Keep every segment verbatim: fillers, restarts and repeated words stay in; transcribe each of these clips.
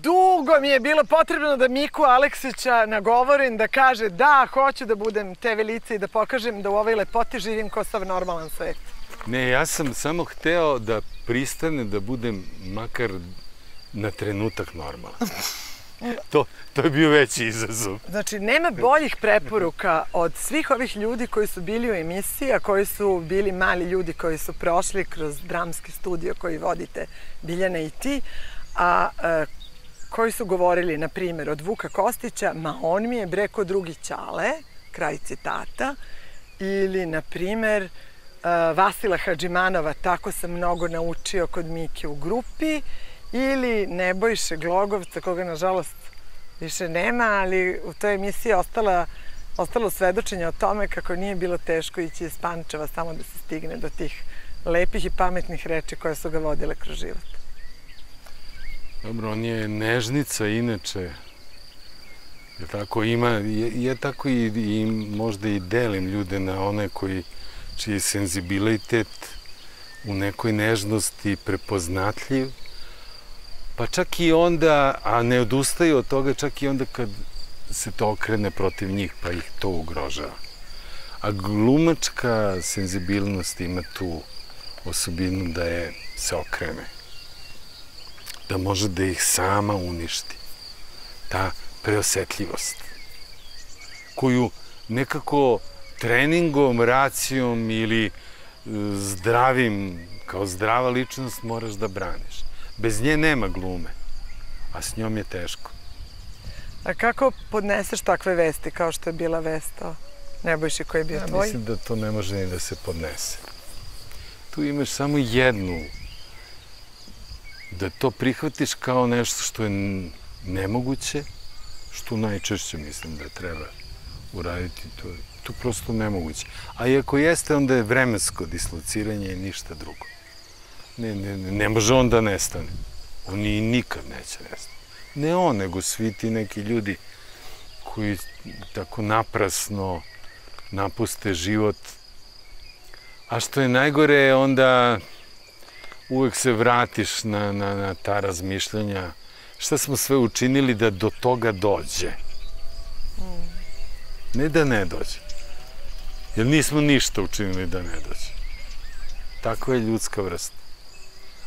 Dugo mi je bilo potrebno da Miku Aleksića nagovorim, da kaže da, hoću da budem te ve lice i da pokažem da u ovoj lepoti živim kao sav normalan svet. Ne, ja sam samo hteo da pristane da budem makar na trenutak normalan. To je bio veći izazov. Znači, nema boljih preporuka od svih ovih ljudi koji su bili u emisiji, a koji su bili mali ljudi koji su prošli kroz dramski studio koji vodite Biljana i ti, a koji su govorili, na primjer, od Vuka Kostića, ma on mi je bre ko drugi ćale, kraj citata, ili, na primjer, Vasila Hadžimanova, tako sam mnogo naučio kod Mike u grupi, ili Nebojše Glogovca, koga nažalost više nema, ali u toj emisiji je ostalo svedočenje o tome kako nije bilo teško ići iz Pančeva samo da se stigne do tih lepih i pametnih reči koje su ga vodile kroz život. Dobro, on je nežnica inače, ja tako i možda i delim ljude na one čiji je senzibilitet u nekoj nežnosti prepoznatljiv, pa čak i onda, a ne odustaju od toga, čak i onda kad se to okrene protiv njih, pa ih to ugrožava. A glumačka senzibilnost ima tu osobinu da je se okrene, da može da ih sama uništi. Ta preosetljivost, koju nekako treningom, racijom ili zdravim, kao zdrava ličnost, moraš da braniš. Bez nje nema glume, a s njom je teško. A kako podneseš takve vesti, kao što je bila vest o Nebojši koji je bio tvoj? Ja mislim da to ne može ni da se podnese. Tu imaš samo jednu, da to prihvatiš kao nešto što je nemoguće, što najčešće mislim da treba uraditi, to je tu prosto nemoguće. A i ako jeste, onda je vremensko dislociranje i ništa drugo. Ne može on da nestane. On i nikad neće nestati. Ne on, nego svi ti neki ljudi koji tako naprasno napuste život. A što je najgore, onda uvek se vratiš na ta razmišljanja. Šta smo sve učinili da do toga dođe? Ne da ne dođe. Jer nismo ništa učinili da ne dođe. Takva je ljudska vrsta.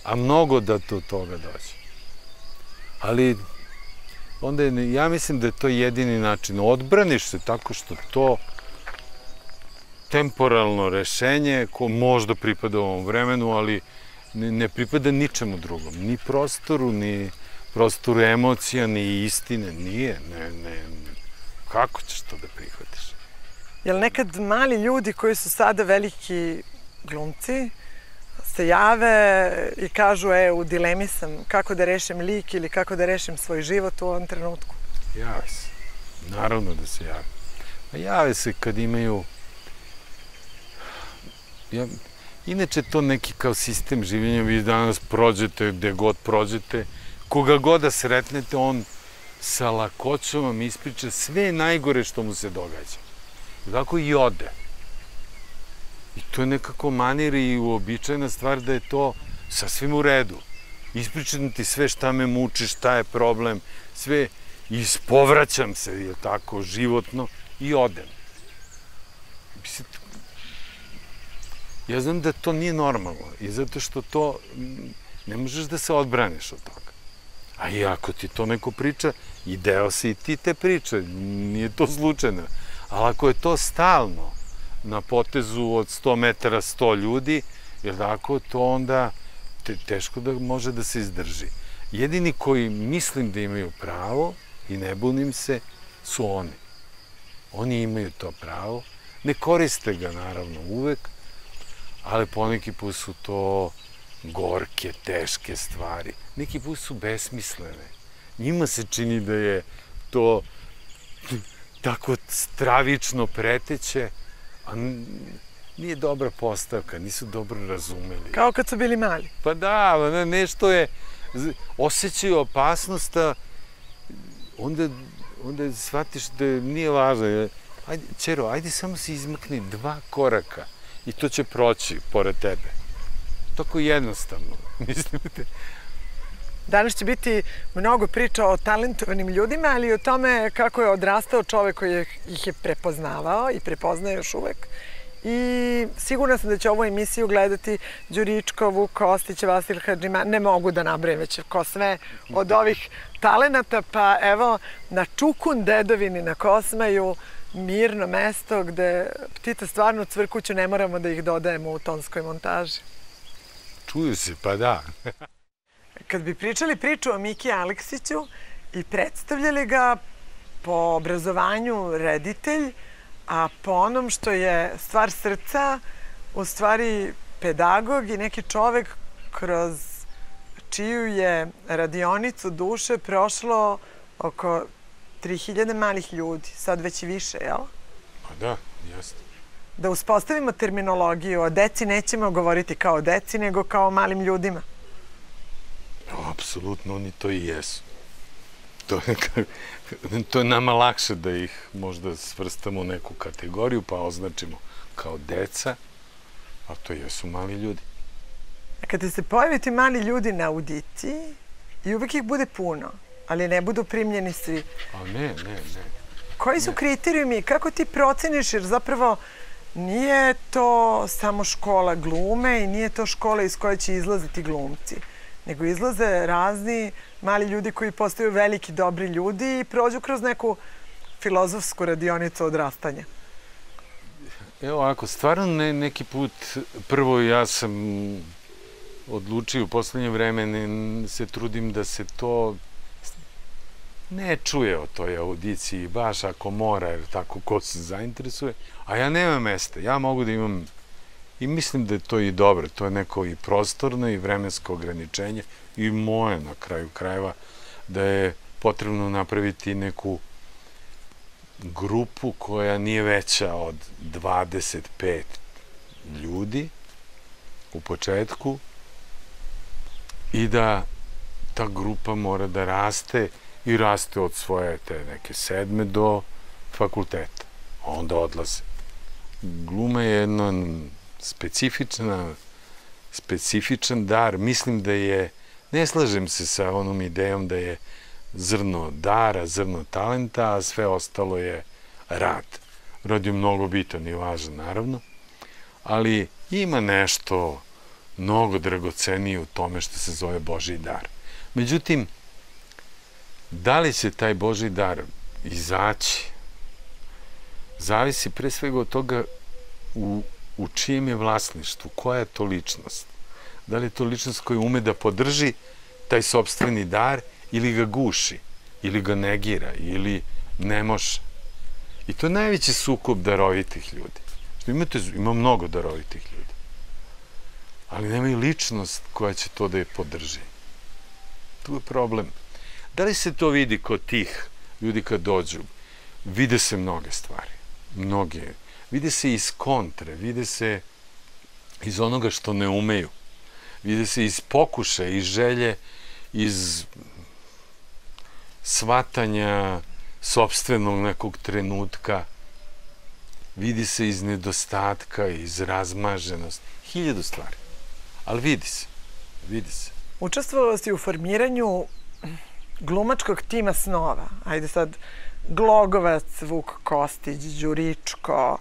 A mnogo da do toga dođe. Ali onda je, ja mislim da je to jedini način. Odbraniš se tako što to temporalno rešenje, ko možda pripada ovom vremenu, ali ne pripada ničemu drugom. Ni prostoru, ni prostoru emocija, ni istine. Nije, ne, ne. Kako ćeš to da prihvatiš? Jel nekad mali ljudi koji su sada veliki glumci se jave i kažu, e, u dilemi sam, kako da rešim lik ili kako da rešim svoj život u ovom trenutku? Jave se. Naravno da se jave. A jave se kad imaju... Inače to neki kao sistem življenja, vi danas prođete gde god prođete, koga god da sretnete, on sa lakoćom vam ispriča sve najgore što mu se događa. Tako i ode. I to je nekako manir i uobičajena stvar da je to sasvim u redu. Ispričam ti sve šta me muči, šta je problem, sve ispovraćam se, je tako, životno, i odem. Ja znam da to nije normalno i zato što to ne možeš da se odbraniš od toga. A i ako ti to neko priča, i deo si i ti te priče, nije to slučajno. Ali ako je to stalno, na potezu od sto metara sto ljudi, jer tako to onda teško da može da se izdrži. Jedini koji mislim da imaju pravo i ne bunim se su oni. Oni imaju to pravo, ne koriste ga naravno uvek, ali po neki put su to gorke, teške stvari. Neki put su besmislene. Njima se čini da je to tako stravično preteće, a nije dobra postavka, nisu dobro razumeli. Kao kad su bili mali. Pa da, nešto je, osjećaju opasnost, a onda shvatiš da nije važno. Ajde, čero, ajde samo se izmakni dva koraka i to će proći pored tebe. Tako jednostavno, mislite. Danas će biti mnogo priča o talentovanim ljudima, ali i o tome kako je odrastao čovek koji ih je prepoznavao i prepoznaje još uvek. I sigurna sam da će ovu emisiju gledati Đuričko, Vuka Kostić, Vasila Hadžimanov, ne mogu da nabrojim već ko sve od ovih talenata, pa evo na Čukun dedovini na Kosmaju, mirno mesto gde ptice stvarno cvrkuću, ne moramo da ih dodajemo u tonskoj montaži. Čuju se, pa da. Kad bi pričali priču o Miki Aleksiću i predstavljali ga po obrazovanju reditelj, a po onom što je stvar srca, u stvari pedagog i neki čovek kroz čiju je radionicu duše prošlo oko tri hiljade malih ljudi, sad već i više, jel? Pa da, jasno. Da uspostavimo terminologiju, o deci nećemo govoriti kao o deci, nego kao o malim ljudima. Apsolutno, oni to i jesu. To je nama lakše da ih možda svrstamo u neku kategoriju, pa označimo kao deca, a to jesu mali ljudi. A kada se pojave ti mali ljudi na audiciji, i uvek ih bude puno, ali ne budu primljeni svi. A ne, ne, ne. Koji su kriterijumi? Kako ti proceniš? Jer zapravo nije to samo škola glume i nije to škola iz koje će izlaziti glumci, nego izlaze razni mali ljudi koji postaju veliki, dobri ljudi i prođu kroz neku filozofsku radionicu odrastanja. Evo ovako, stvarno neki put, prvo ja sam odlučio u poslednje vreme, se trudim da se to ne čuje o toj audiciji, baš ako mora, jer tako ko se zainteresuje, a ja nemam mesta, ja mogu da imam. I mislim da je to i dobro, to je neko i prostorno i vremensko ograničenje i moje na kraju krajeva, da je potrebno napraviti neku grupu koja nije veća od dvadeset pet ljudi u početku i da ta grupa mora da raste i raste od svoje te neke sedme do fakulteta, a onda odlaze. Gluma je jedno specifičan dar. Mislim da je, ne slažem se sa onom idejom da je zrno dara, zrno talenta, a sve ostalo je rad. Rad je mnogo bitan i važan, naravno, ali ima nešto mnogo dragocenije u tome što se zove Božji dar. Međutim, da li će taj Božji dar izaći, zavisi pre svega od toga u u čijem je vlasništvu, koja je to ličnost. Da li je to ličnost koja ume da podrži taj sopstveni dar ili ga guši, ili ga negira, ili ne može. I to je najveći sukob darovitih ljudi. Ima mnogo darovitih ljudi, ali nemaju ličnost koja će to da je podrži. Tu je problem. Da li se to vidi kod tih ljudi kad dođu? Vide se mnoge stvari. Mnoge Vide se iz kontre, vide se iz onoga što ne umeju, vide se iz pokuša, iz želje, iz shvatanja sopstvenog nekog trenutka, vidi se iz nedostatka, iz razmaženosti, hiljadu stvari, ali vidi se, vidi se. Učestvovao si u formiranju glumačkog tima snova, ajde sad, Glogovac, Vuk Kostić, Đuričko,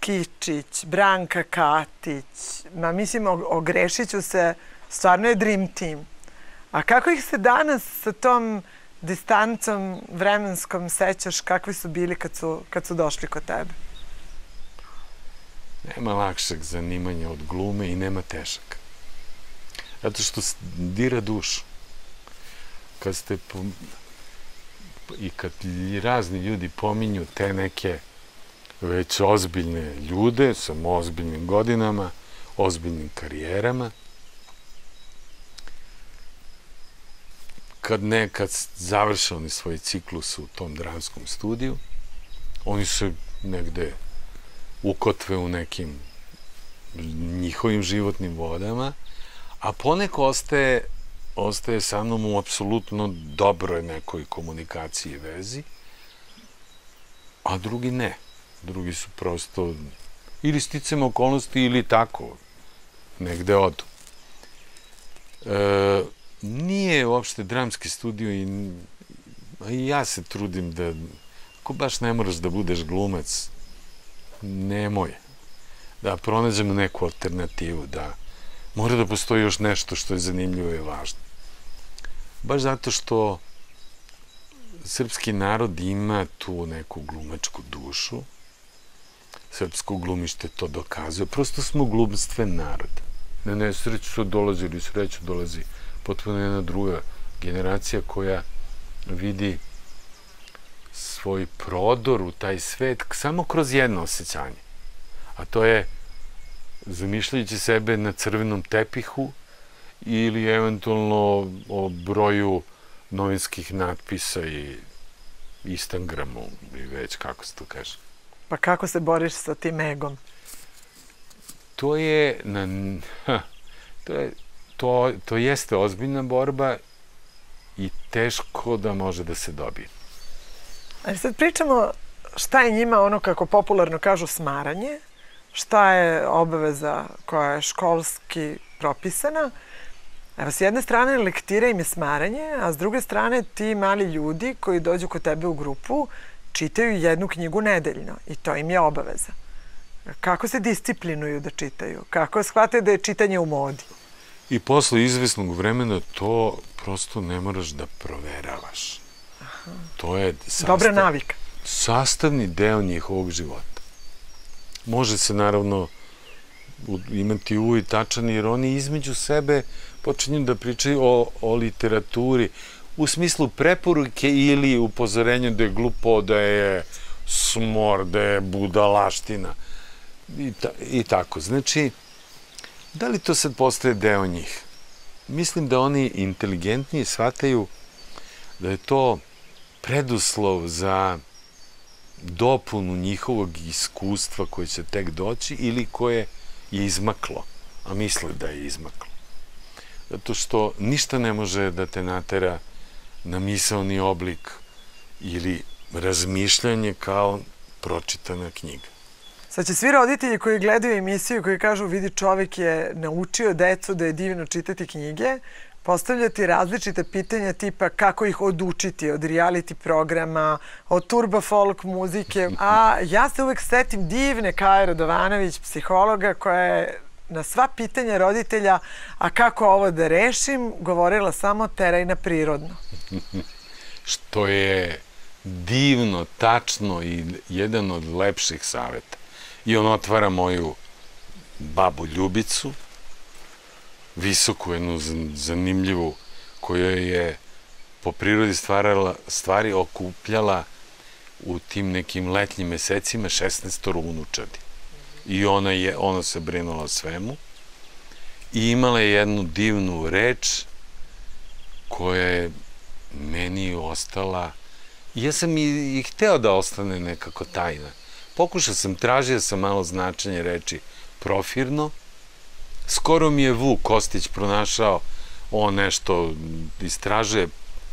Kičić, Branka Katić, ma mislim o Grešiću se, stvarno je dream team. A kako ih se danas sa tom distancom vremenskom sećaš, kakvi su bili kad su došli kod tebe? Nema lakšeg zanimanja od glume i nema težak. Zato što dira dušu. Kad ste... i kad razni ljudi pominju te neke već ozbiljne ljude sa ozbiljnim godinama, ozbiljnim karijerama, kad nekad završe oni svoj ciklus u tom dramskom studiju, oni se negde ukotve u nekim njihovim životnim vodama, a poneko ostaje ostaje sa mnom u apsolutno dobroj nekoj komunikaciji i vezi, a drugi ne. Drugi su prosto ili sticajem okolnosti ili tako, negde odu. nije uopšte dramski studio i ja se trudim da, ako baš ne moraš da budeš glumac, nemoj, da pronađemo neku alternativu, da mora da postoji još nešto što je zanimljivo i važno. Baš zato što srpski narod ima tu neku glumačku dušu, srpsko glumište to dokazuje, prosto smo glumstven narod. Na nesreću su dolazi ili sreću dolazi potpuno jedna druga generacija koja vidi svoj prodor u taj svet samo kroz jedno osjećanje. A to je zamišljajući sebe na crvenom tepihu ili eventualno o broju novinskih natpisa i Instagramu ili već kako se to kaže. Pa kako se boriš sa tim egom? To je... To jeste ozbiljna borba i teško da može da se dobije. Ali sad pričamo šta je njima ono, kako popularno kažu, smaranje, šta je obaveza koja je školski propisana. Evo, s jedne strane lektira im je smaranje, a s druge strane ti mali ljudi koji dođu kod tebe u grupu čitaju jednu knjigu nedeljno i to im je obaveza. Kako se disciplinuju da čitaju? Kako shvataju da je čitanje u modi? I posle izvesnog vremena to prosto ne moraš da proveravaš. To je sastavni deo njihovog života. Može se naravno imati uvid tačan, jer oni između sebe počinju da pričaju o literaturi u smislu preporuke ili upozorenja da je glupo, da je smor, da je budalaština i tako. Znači, da li to sad postaje deo njih? Mislim da oni inteligentnije shvataju da je to preduslov za dopunu njihovog iskustva koje će tek doći ili koje je izmaklo, a misle da je izmaklo. Zato što ništa ne može da te natera na misaoni oblik ili razmišljanje kao pročitana knjiga. Sad će svi roditelji koji gledaju emisiju, koji kažu vidi čovjek je naučio decu da je divno čitati knjige, postavljati različite pitanja tipa kako ih odučiti od reality programa, od turbo folk muzike. A ja se uvek setim divne Gaje Radovanović, psihologa, koja je na sva pitanja roditelja, a kako ovo da rešim, govorila samo teraj na prirodno. Što je divno, tačno i jedan od lepših saveta. I on otvara moju babu Ljubicu, visoku, jednu zanimljivu, kojoj je po prirodi stvari okupljala u tim nekim letnjim mesecima šesnaestoro unučadi. I ona se brinula o svemu. I imala je jednu divnu reč koja je meni ostala. Ja sam i hteo da ostane nekako tajna. Pokušao sam, tražio sam malo značenje reči profirno. Skoro mi je Vuka Kostić pronašao, on nešto istražuje,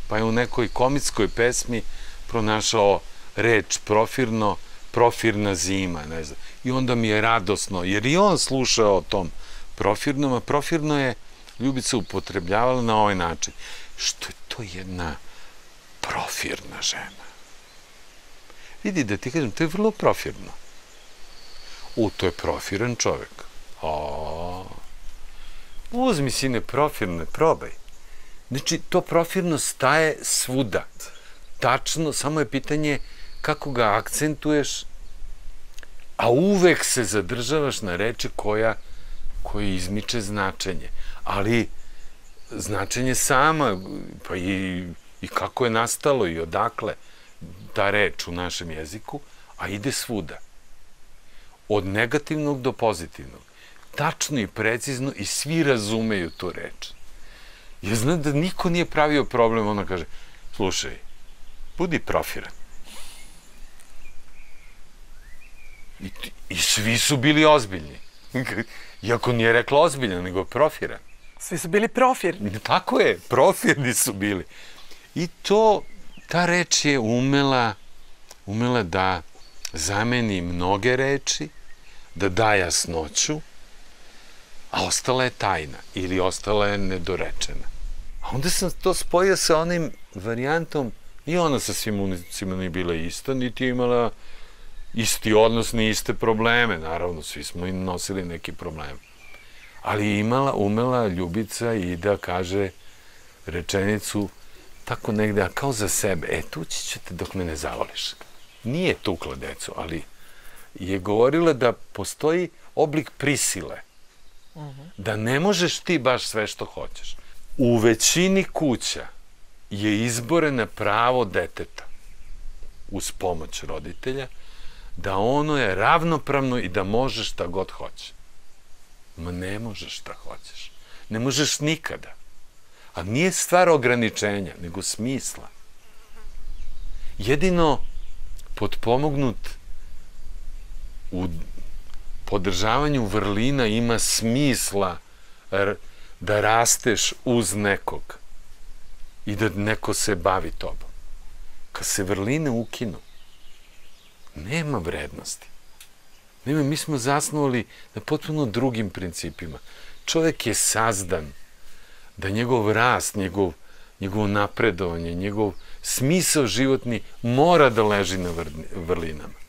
pa je u nekoj komičkoj pesmi pronašao reč profirno, profirna zima, ne znam. I onda mi je radosno, jer i on slušao o tom profirnom, a profirno je Ljubica upotrebljavala na ovaj način. Što je to jedna profirna žena? Vidi, da ti kažem, to je vrlo profirno. U, to je profiran čovek. O, uzmi, sine, profirne, probaj. Znači, to profirno staje svuda. Tačno, samo je pitanje kako ga akcentuješ, a uvek se zadržavaš na reči koja izmiče značenje. Ali značenje sama, pa i kako je nastalo i odakle ta reč u našem jeziku, a ide svuda. Od negativnog do pozitivnog. Tačno i precizno i svi razumeju tu reč. Ja znam da niko nije pravio problem, ona kaže, slušaj, budi profiran. I svi su bili ozbiljni. Iako nije rekla ozbiljan, nego profiran. Svi su bili profirni. Tako je, profirni su bili. I to, ta reč je umela, umela da zameni mnoge reči, da da jasnoću, a ostala je tajna ili ostala je nedorečena. A onda sam to spojio sa onim varijantom, i ona sa svima nije bila ista, niti je imala isti odnos, ni iste probleme, naravno, svi smo im nosili neki problem. Ali imala, umela Ljubica i da kaže rečenicu tako negde, a kao za sebe, e, tući ćete dok me ne zavoliš. Nije tukla decu, ali je govorila da postoji oblik prisile, da ne možeš ti baš sve što hoćeš. U većini kuća je izboreno pravo deteta uz pomoć roditelja da ono je ravnopravno i da može šta god hoće. Ma ne možeš šta hoćeš. Ne možeš nikada. A nije stvar ograničenja, nego smisla. Jedino potpomognut u podržavanju vrlina ima smisla da rasteš uz nekog i da neko se bavi tobom. Kad se vrline ukinu, nema vrednosti. Nema, mi smo zasnovali na potpuno drugim principima. Čovek je sazdan da njegov rast, njegov napredovanje, njegov smisao životni mora da leži na vrlinama.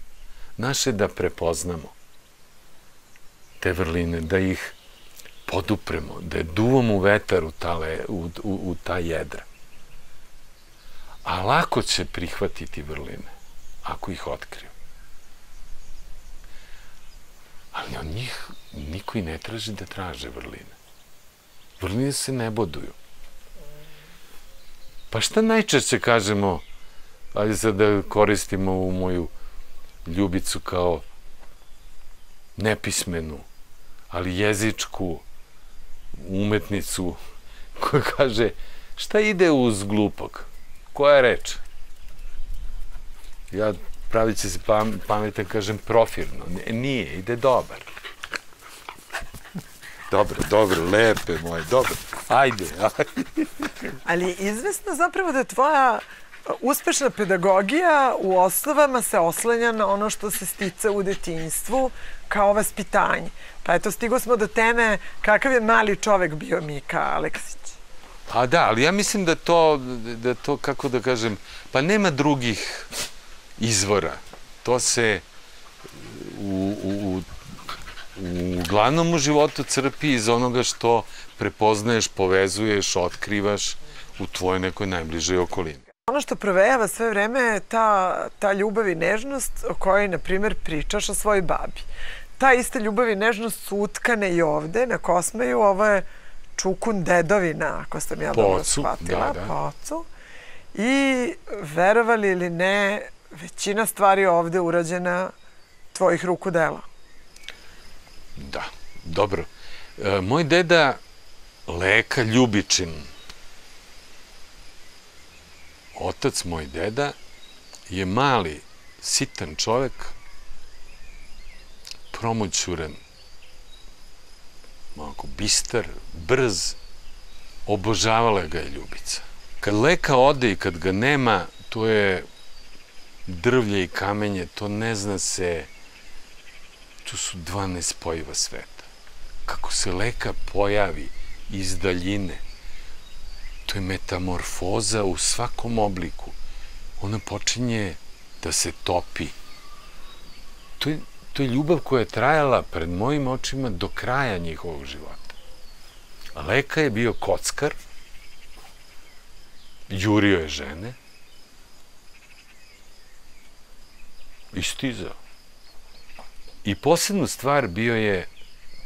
Naše je da prepoznamo te vrline, da ih podupremo, da je duvamo vetar u ta jedra. A lako će prihvatiti vrline, ako ih otkriju. Ali od njih niko i ne traži da traže vrline. Vrline se ne boduju. Pa šta najčešće kažemo, ali sad da koristimo ovu moju Ljubicu kao nepismenu, ali jezičku umetnicu koja kaže šta ide uz glupog? Koja je reč? Ja pravit će se pametan, kažem profirno. Nije, ide dobar. Dobro, dobro, lepe moje, dobro. Ajde, ajde. Ali izvesno zapravo da je tvoja uspešna pedagogija u osnovama se oslanja na ono što se stiče u detinjstvu kao vaspitanje. Pa eto, stigo smo do teme kakav je mali čovek bio Mika Aleksić. Pa da, ali ja mislim da to, da to, kako da kažem, pa nema drugih izvora. To se uglavnom u životu crpi iz onoga što prepoznaješ, povezuješ, otkrivaš u tvojoj nekoj najbližoj okolini. Ono što provejava sve vreme je ta ljubav i nežnost o kojoj, na primjer, pričaš o svojoj babi. Ta ista ljubav i nežnost su utkane i ovde, na Kosmeju. Ovo je čukun dedovina, ako sam ja dobro shvatila, po ocu. I, verovali ili ne, većina stvari je ovde urađena tvojih ruku dela. Da, dobro. Moj deda Leka Ljubičin, otac moj deda, je mali, sitan čovek, promućuran, malo bistar, brz, obožavala ga je Ljubica. Kad Leka ode i kad ga nema, to je drvlje i kamenje, to ne zna se, tu su dva nespojiva sveta. Kako se Leka pojavi iz daljine, to je metamorfoza u svakom obliku. Ona počinje da se topi. To je ljubav koja je trajala pred mojim očima do kraja njihovog života. Leka je bio kockar, jurio je žene i stizao. I posebnu stvar bio je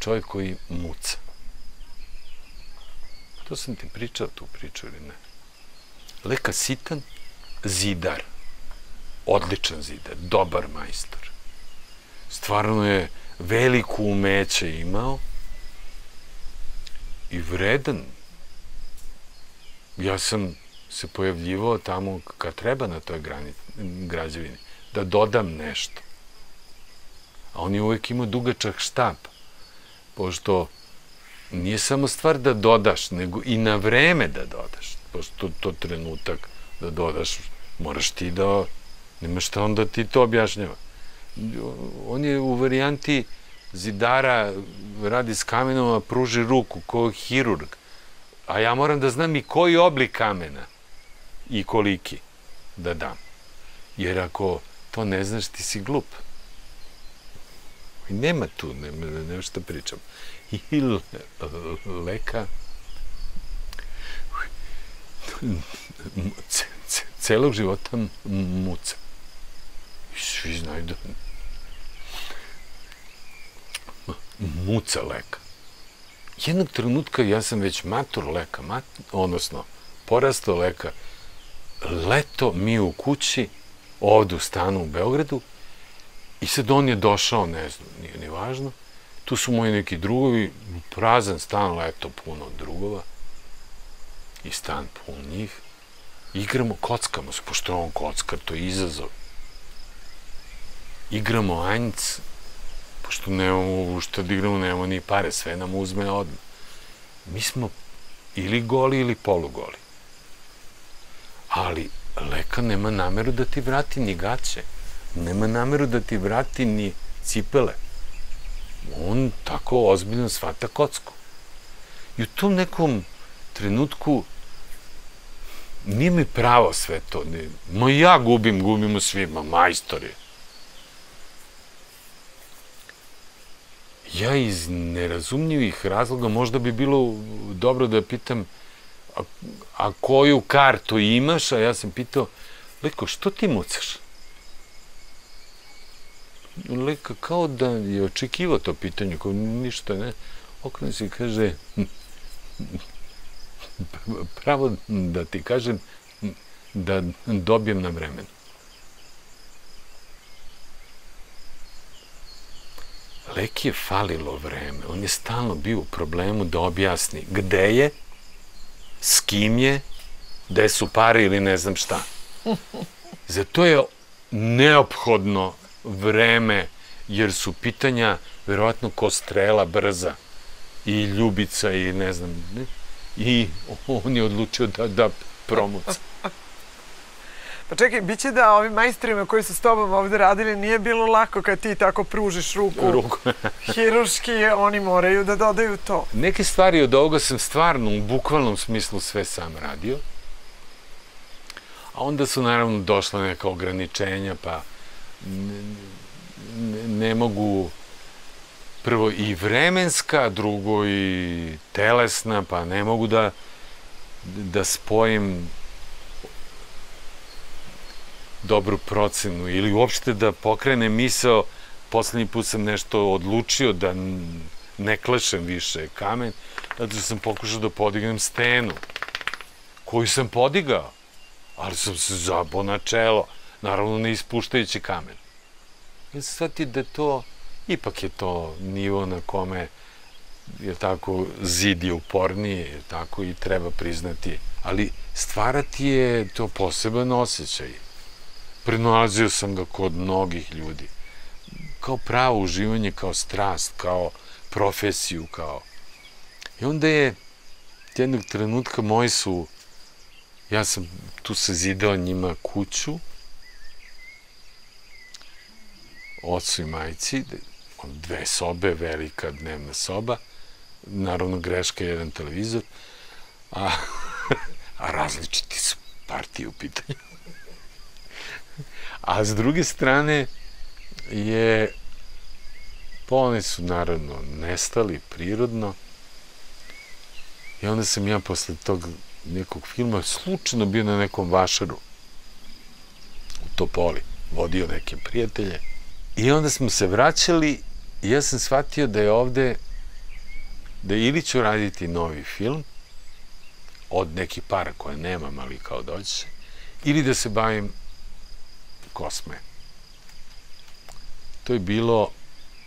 čovjek koji muca. To sam ti pričao, tu priču ili ne. Leka sitan, zidar. Odličan zidar, dobar majstor. Stvarno je veliko umeće imao i vredan. Ja sam se pojavljivao tamo kad treba na toj građevini, da dodam nešto. A on je uvek imao dugačak štap, pošto nije samo stvar da dodaš, nego i na vreme da dodaš. Pošto to trenutak da dodaš, moraš ti da, nema šta onda ti to objašnjava. On je u varijanti zidara, radi s kamenom, a pruži ruku, kao hirurg. a ja moram da znam i koji oblik kamena i koliki da dam. Jer ako to ne znaš, ti si glup. I nema tu, nema što pričam. I Leka... celog života muca. I svi znaju da... muca Leka. Jednog trenutka ja sam već matur Leka, odnosno porasto Leka. Leto mi u kući, ovde u stanu u Beogradu, i sad on je došao, ne znam, nije ni važno. Tu su moji neki drugovi, prazan stan, leto puno drugova. I stan pun njih. Igramo, kockamo se, pošto je on kockar, to je izazov. Igramo anjc, pošto nemamo što da igramo, nemamo ni pare, sve nam uzme odmah. Mi smo ili goli ili polugoli. Ali Leka nema nameru da ti vrati ni gaće. Nema nameru da ti vrati ni cipele. On tako ozbiljno shvata kocku. I u tom nekom trenutku nije mi pravo sve to. Ma ja gubim, gubimo svima, majstor je. Ja iz nerazumljivih razloga, možda bi bilo dobro da pitam a koju kartu imaš, a ja sam pitao, Leko, što ti mucaš? Leka kao da je očekivao to pitanje, kao ništa, ne? Okren se i kaže, pravo da ti kažem, da dobijem na vremenu. Leki je falilo vreme, on je stalno bio u problemu da objasni gde je, s kim je, gde su pare ili ne znam šta. Zato je neophodno vreme, jer su pitanja verovatno ko strela brza i Ljubica i ne znam, i on je odlučio da promuca. Pa čekaj, bit će da ovim majstorima koji su s tobom ovde radili nije bilo lako kad ti tako pružiš ruku. Hiruški, oni moraju da dodaju to. Neke stvari od ovoga sam stvarno u bukvalnom smislu sve sam radio. A onda su naravno došla neka ograničenja, pa ne mogu, prvo i vremenska, drugo i telesna, pa ne mogu da da spojim dobru procenu ili uopšte da pokrene misao. Poslednji put sam nešto odlučio da ne klešem više kamen, zato što sam pokušao da podignem stenu koju sam podigao, ali sam se zabao na čelo, naravno ne ispuštajući kamen. Ja sam shvatio da to ipak je to nivo na kome je tako zid je uporniji, je tako i treba priznati, ali stvarati je to poseban osjećaj. Prenalazio sam ga kod mnogih ljudi. Kao pravo uživanje, kao strast, kao profesiju, kao... I onda je jednog trenutka moji su... Ja sam tu sazidao njima kuću. Ocu i majci. Dve sobe, velika dnevna soba. Naravno, greška je jedan televizor. A različiti su partije u pitanju. A s druge strane je, oni su naravno nestali prirodno, i onda sam ja posle tog nekog filma slučajno bio na nekom vašaru u Topoli, vodio neke prijatelje, i onda smo se vraćali i ja sam shvatio da je ovde, da ili ću raditi novi film od nekih para koje nemam, ali kao dođe, ili da se bavim kosme. To je bilo,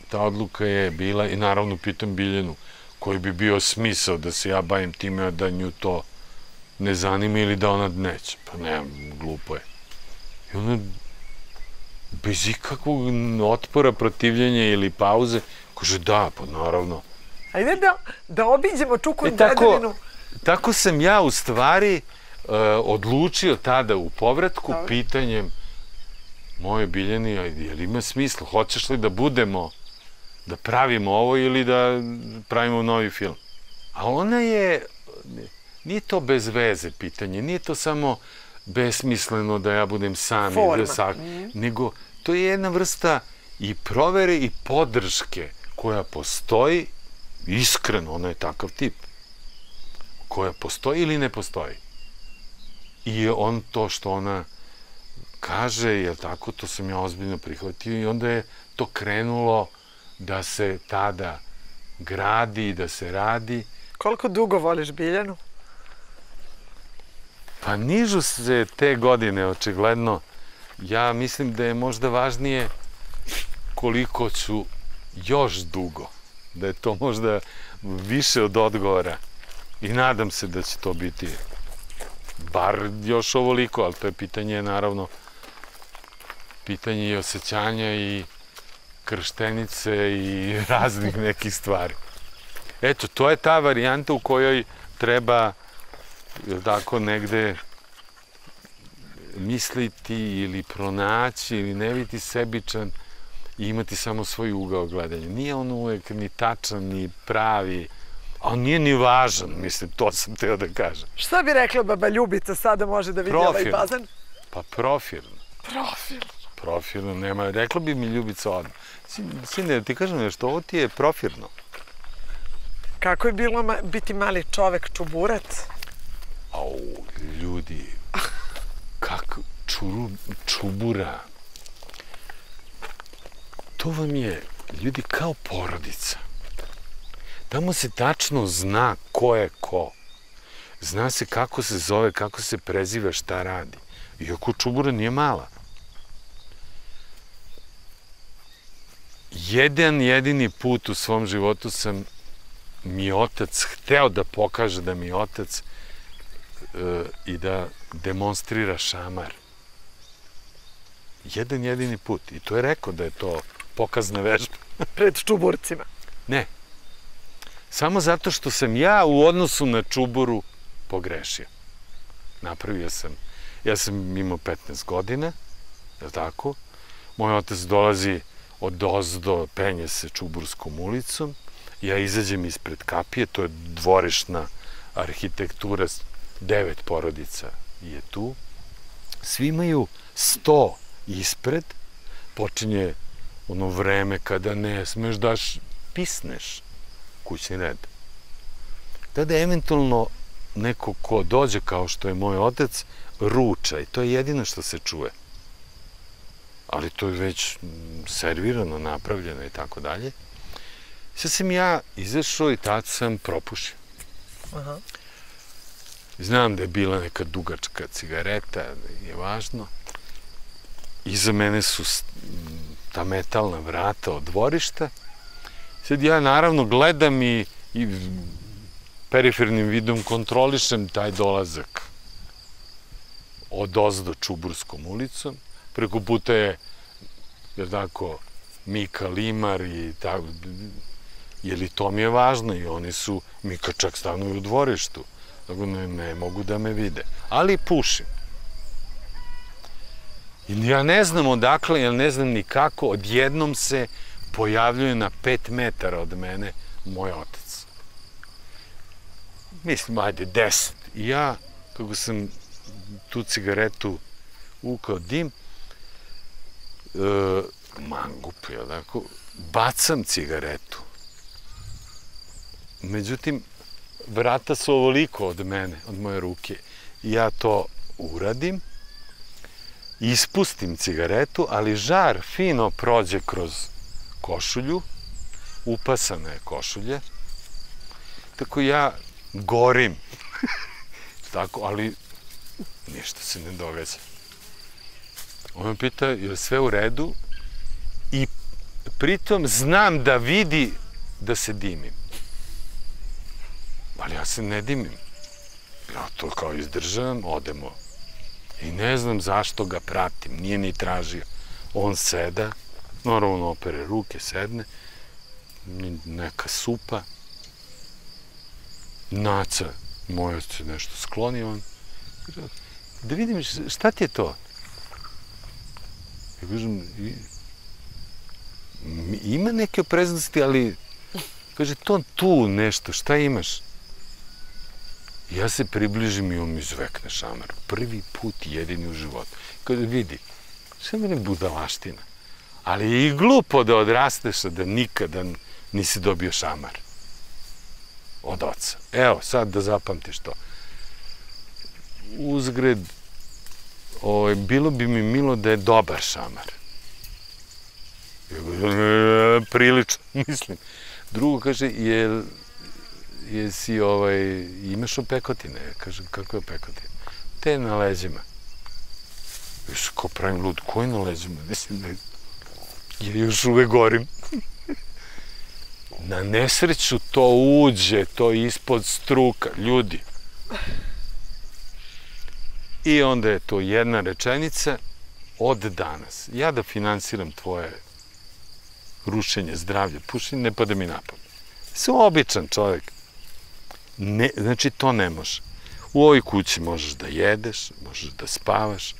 ta odluka je bila, i naravno pitam Biljanu, koji bi bio smisao da se ja bavim time, da nju to ne zanima ili da ona neće. Pa ne, glupo je. I ona, bez ikakvog otpora, protivljenja ili pauze, kaže da, pa naravno. Ajde da obiđemo Čuku Dedovinu. Tako sam ja u stvari odlučio tada u povratku pitanjem moje Biljani, je li ima smisla? Hoćeš li da budemo, da pravimo ovo ili da pravimo novi film? A ona je nije to bez veze pitanje, nije to samo besmisleno da ja budem sam, nego to je jedna vrsta i provere i podrške koja postoji, iskreno, ona je takav tip, koja postoji ili ne postoji. I on to što ona kaže, jel tako, to sam ja ozbiljno prihvatio i onda je to krenulo da se tada gradi i da se radi. Koliko dugo voliš Biljanu? Pa nižu se te godine, očigledno. Ja mislim da je možda važnije koliko ću još dugo. Da je to možda više od odgovora. I nadam se da će to biti bar još ovoliko, ali to je pitanje, naravno, pitanje i osjećanja i krštenice i raznih nekih stvari. Eto, to je ta varijanta u kojoj treba tako negde misliti ili pronaći ili ne biti sebičan i imati samo svoj ugao gledanja. Nije on uvek ni tačan, ni pravi, a on nije ni važan, mislim, to sam teo da kažem. Šta bi rekla baba Ljubica sada može da vidi ovaj bazan? Pa profilno. Profilno. Profilno, nema, rekla bi mi Ljubica odmah. Sine, ti kažem nešto, ovo ti je profilno. Kako je bilo biti mali čovek čuburac? Au, ljudi, kako čubura. To vam je, ljudi, kao porodica. Tamo se tačno zna ko je ko. Zna se kako se zove, kako se preziva, šta radi. Iako čubura nije mala. Jedan jedini put u svom životu sam mi otac hteo da pokaže da mi je otac i da demonstrira šamar. Jedan jedini put. I to je rekao da je to pokazna vežba. Pred čuburcima? Ne. Samo zato što sam ja u odnosu na čuburu pogrešio. Napravio sam. Ja sam imao petnaest godina, je li tako? Moj otac dolazi od ozdo, penje se Čuburskom ulicom. Ja izađem ispred kapije, to je dvorišna arhitektura, devet porodica je tu. Svi imaju sto ispred, počinje ono vreme kada ne smeš da pisneš kućni red. Tada eventualno neko ko dođe, kao što je moj otac, ruča i to je jedino što se čuje. Ali to je već servirano, napravljeno i tako dalje. Sad sam ja izašao i tad sam propušio. Znam da je bila neka dugačka cigareta, je važno. Iza mene su ta metalna vrata od dvorišta. Sad ja naravno gledam i perifernim vidom kontrolišem taj dolazak od ozdo Čuburskom ulicom. Preko puta je, jer tako, Mika Limar i tako, jer i to mi je važno i oni su, Mika čak stanuju u dvorištu, tako ne mogu da me vide. Ali pušim. I ja ne znam odakle, ja ne znam ni kako, odjednom se pojavljuje na pet metara od mene moj otac. Mislim, ajde, deset. I ja, kako sam tu cigaretu ukao dim, mangup, je tako, bacam cigaretu. Međutim, vrata su ovoliko od mene, od moje ruke. I ja to uradim, ispustim cigaretu, ali žar fino prođe kroz košulju, upasana je košulja, tako ja gorim, tako, ali ništa se ne događa. On me pita, je li sve u redu? I pritom znam da vidi da se dimim. Ali ja se ne dimim. Ja to kao izdržavam, odemo. I ne znam zašto ga pratim, nije ni tražio. On seda, normalno opere ruke, sedne, neka supa. Naca, moja se nešto skloni, on. Da vidim, šta ti je to? Ja kažem, ima neke opreznosti, ali, kaže, to tu nešto, šta imaš? Ja se približim i on mi zvekne šamar. Prvi put jedini u životu. Kada vidi, sve mene budalaština. Ali je i glupo da odrasteš, da nikada nisi dobio šamar. Od oca. Evo, sad da zapamtiš to. Uzgred, bilo bi mi milo da je dobar šamar. Prilično, mislim. Drugo kaže, je... jesi ovaj, imaš opekotine, kažem, kako je opekotine? Te na leđima. Viš, ko pravim lud, koji na leđima? Mislim da ja još uvek gorim. Na nesreću to uđe, to ispod struka, ljudi. I onda je to jedna rečenica od danas. Ja da finansiram tvoje rušenje zdravlja, pušenje, ne pada mi na pamet. Sam običan čovjek. Znači, to ne može. U ovoj kući možeš da jedeš, možeš da spavaš,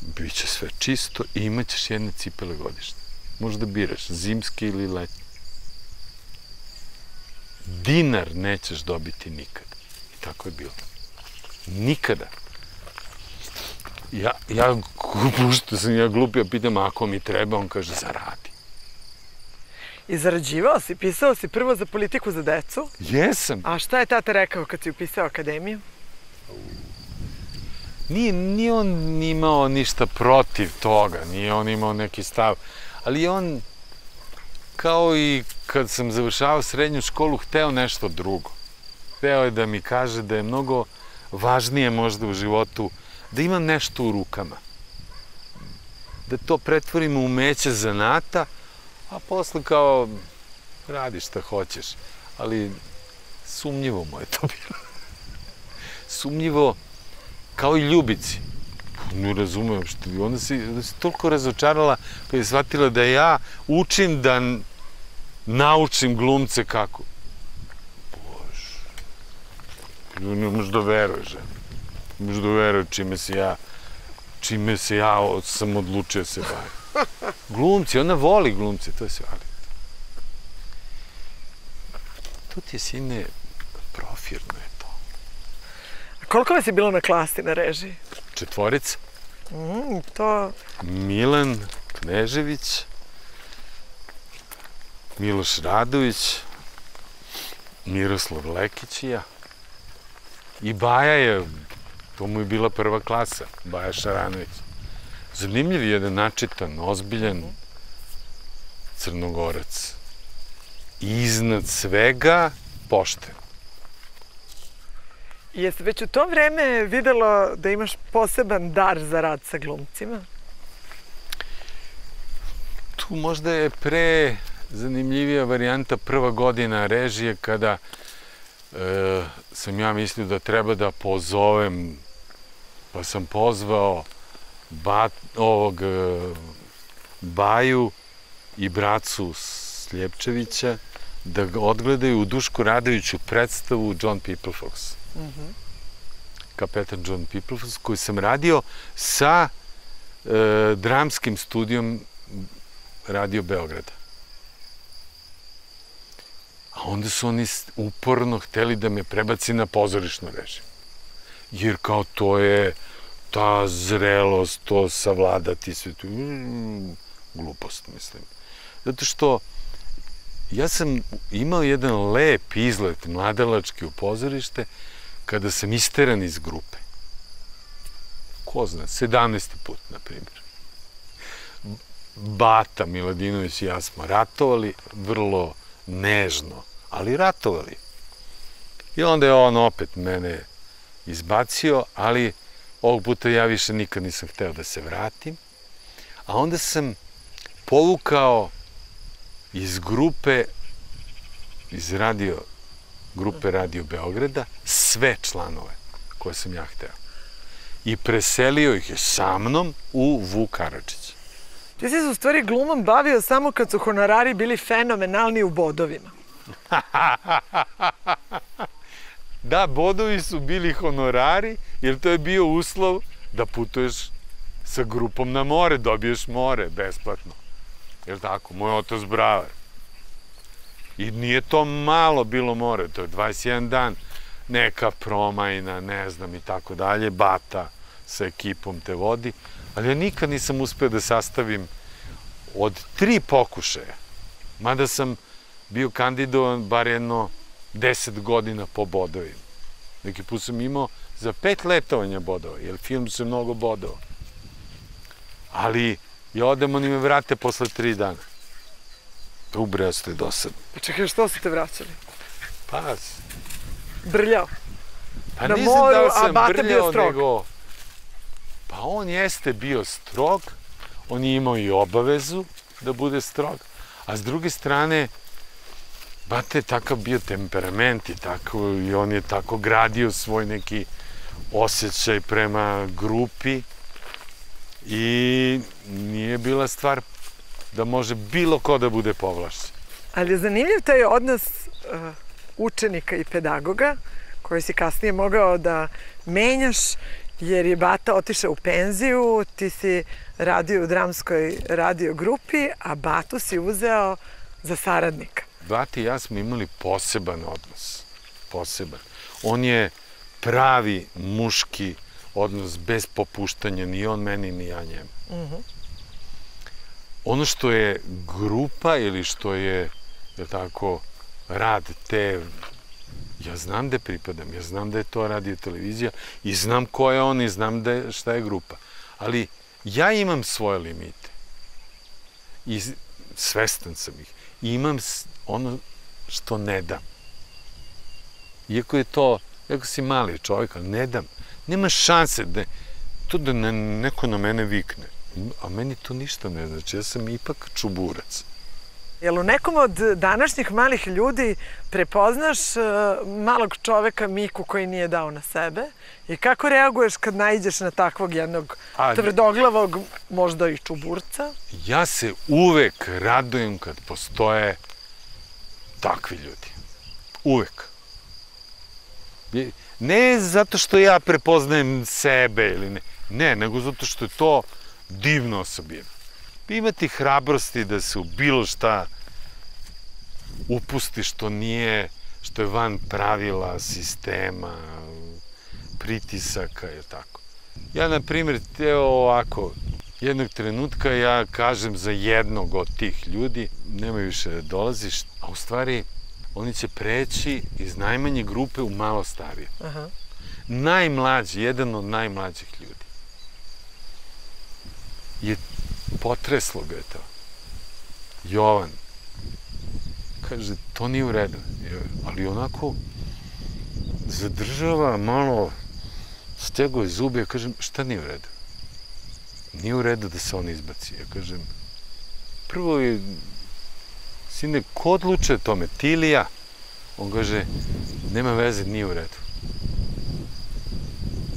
bit će sve čisto i imat ćeš jedne cipele godišnje. Možeš da biraš, zimski ili letnji. Dinar nećeš dobiti nikada. I tako je bilo. Nikada. Ja, pošto sam ja glupio, pitam, ako mi treba, on kaže, zaradi. I zarađivao si, pisao si prvo za politiku za decu. Jesam. A šta je tata rekao kad si upisao akademiju? Nije on imao ništa protiv toga, nije on imao neki stav. Ali je on, kao i kad sam završavao srednju školu, hteo nešto drugo. Hteo je da mi kaže da je mnogo važnije možda u životu, da imam nešto u rukama. Da to pretvorimo u umeće zanata, a posle kao radi šta hoćeš, ali sumnjivo mu je to bilo. Sumnjivo, kao i Ljubici. Ne razumijem što je. Onda se toliko razočarala kada je shvatila da ja učim da naučim glumce kako. Bože, ne možeš da veruješ, žena. Ne možeš da veruješ čime se ja, čime se ja sam odlučio se baviti. Glumci, ona voli glumci, to je sve, ali... To ti je, sine, profirno je to. A koliko vas je bilo na klasi, na režiji? Četvorica. To... Milan Knežević, Miloš Radović, Miroslav Lekić i ja. I Baja je, to mu je bila prva klasa, Baja Šaranović. Zanimljiv je jedan načitan, ozbiljan Crnogorac. Iznad svega pošten. Jesi već u to vreme videlo da imaš poseban dar za rad sa glumcima? Tu možda je pre zanimljivija varijanta prva godina režije kada sam ja mislio da treba da pozovem, pa sam pozvao ovog Baju i bracu Sljepčevića da ga odgledaju u Dušku Radoviću predstavu John Peoplefox. Kapetan John Peoplefox koji sam radio sa dramskim studijom Radio Beograda. A onda su oni uporno hteli da me prebaci na pozorišnu režiju. Jer kao to je ta zrelost, to savladati sve tu, glupost, mislim. Zato što ja sam imao jedan lep izlet mladalački u pozorište kada sam isteran iz grupe. Ko zna, sedamnaesti put, na primjer. Bata Miladinović i ja smo ratovali, vrlo nežno, ali ratovali. I onda je on opet mene izbacio, ali ovog puta ja više nikad nisam hteo da se vratim. A onda sam povukao iz grupe, iz radio, grupe Radio Beograda, sve članove koje sam ja hteo. I preselio ih je sa mnom u Vuka Karadžić. Ti si se u stvari glumom bavio samo kad su honorari bili fenomenalni u bodovima. Da, bodovi su bili honorari, jer to je bio uslov da putuješ sa grupom na more, dobiješ more, besplatno. Jer tako, moj otac bravar. I nije to malo bilo more, to je dvadeset jedan dan. neka promajna, ne znam i tako dalje, Bata sa ekipom te vodi, ali ja nikad nisam uspeo da sastavim od tri pokušaja, mada sam bio kandidovan bar jedno deset godina po bodovima. Neki put sam imao za pet letovanja bodova, jer film su mnogo bodova. Ali ja odem, oni me vrate posle tri dana. Ubreo ste dosadno. Čekaj, što ste te vraćali? Pa... Brljao. Pa nisam dao sam brljao, nego... Pa on jeste bio strog, on je imao i obavezu da bude strog, a s druge strane, Bata je takav bio temperament i tako, i on je tako gradio svoj neki osjećaj prema grupi i nije bila stvar da može bilo ko da bude povlašćen. Ali je zanimljiv taj odnos učenika i pedagoga koji si kasnije mogao da menjaš, jer je Bata otišao u penziju, ti si radio u dramskoj radio grupi, a Batu si uzeo za saradnika. Bata i ja smo imali poseban odnos, poseban. On je pravi muški odnos, bez popuštanja, ni on meni, ni ja njemu. Ono što je grupa ili što je, da tako, rad te... Ja znam da pripadam, ja znam da je to radio televizija i znam ko je on i znam šta je grupa. Ali ja imam svoje limite i svestan sam ih. I imam ono što ne dam. Iako je to, iako si mali čovjek, ali ne dam. Nema šanse da to da neko na mene vikne. A meni to ništa ne znači, ja sam ipak Čuburac. Jel u nekom od današnjih malih ljudi prepoznaš malog čoveka Miku koji nije dao na sebe? I kako reaguješ kad naiđeš na takvog jednog tvrdoglavog, možda i Čuburca? Ja se uvek radujem kad postoje takvi ljudi. Uvek. Ne zato što ja prepoznajem sebe ili ne, ne, nego zato što je to divna osobina. Imati hrabrosti da se u bilo šta upusti što nije, što je van pravila, sistema, pritisaka i tako. Ja, na primjer, teo ovako, jednog trenutka ja kažem za jednog od tih ljudi, nemoj više da dolaziš, a u stvari oni će preći iz najmanje grupe u malo starije. Najmlađi, jedan od najmlađih ljudi. Je potreslo ga je to. Jovan kaže, to nije u redu, ali onako zadržava malo, stegao je zube, ja kažem, šta nije u redu? Nije u redu da se on izbaci. Ja kažem, prvo je, sine, ko odlučuje tome, ti ili ja? On kaže, nema veze, nije u redu.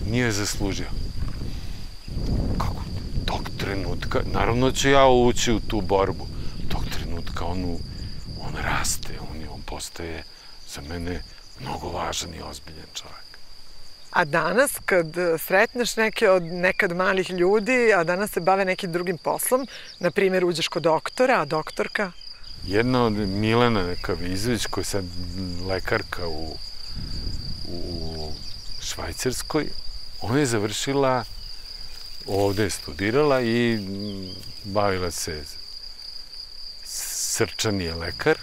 Nije zaslužio. Tog trenutka, naravno ću ja ući u tu borbu, tog trenutka on raste, on postaje za mene mnogo važan i ozbiljen čovjek. A danas kad sretneš neke od nekad malih ljudi, a danas se bave nekim drugim poslom, na primjer uđeš kod doktora, a doktorka? Jedna od Milena Vizević, koja je sad lekarka u Švajcarskoj, ona je završila... Ovde je studirala i bavila se, srčani je lekar,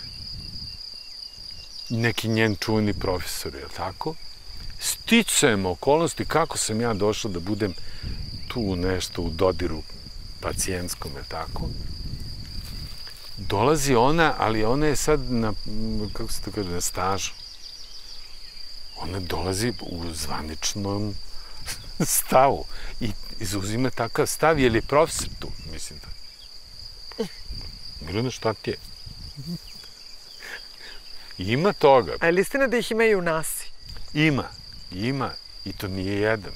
neki njen čuveni profesor, je tako? Sticajem okolnosti kako sam ja došao da budem tu nešto u dodiru pacijentskom, je tako? Dolazi ona, ali ona je sad na, kako se to kaže, na stažu. Ona dolazi u zvaničnom stavu i izuzima takav stav, je li je profesor tu, mislim da. Milena, šta ti je? Ima toga. A je li istina da ih ima i u nasi? Ima, ima. I to nije jedan.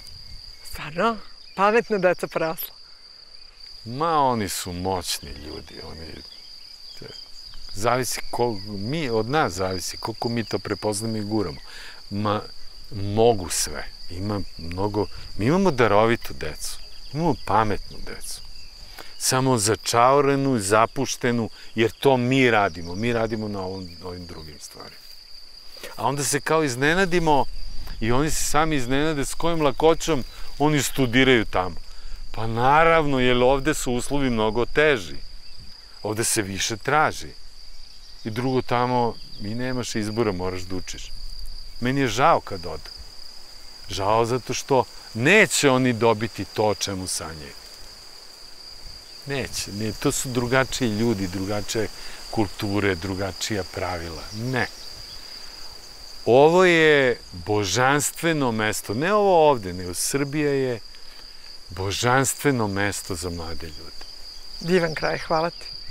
Stvarno? Pametna deca porasla. Ma, oni su moćni ljudi. Zavisi, mi od nas zavisi koliko mi to prepoznamo i guramo. Ma, mogu sve. Ima mnogo, mi imamo darovitu decu, imamo pametnu decu, samo začaurenu i zapuštenu, jer to mi radimo, mi radimo na ovim drugim stvarima. A onda se kao iznenadimo i oni se sami iznenade s kojim lakoćom oni studiraju tamo. Pa naravno, jer ovde su uslovi mnogo teži. Ovde se više traži. I drugo, tamo mi nemaš izbora, moraš da učiš. Meni je žao kad odem. Žao zato što neće oni dobiti to o čemu sanjaju. Neće. Ne, to su drugačiji ljudi, drugačije kulture, drugačija pravila. Ne. Ovo je božanstveno mesto. Ne ovo ovde, nego Srbija je božanstveno mesto za mlade ljude. Divan kraj, hvala ti.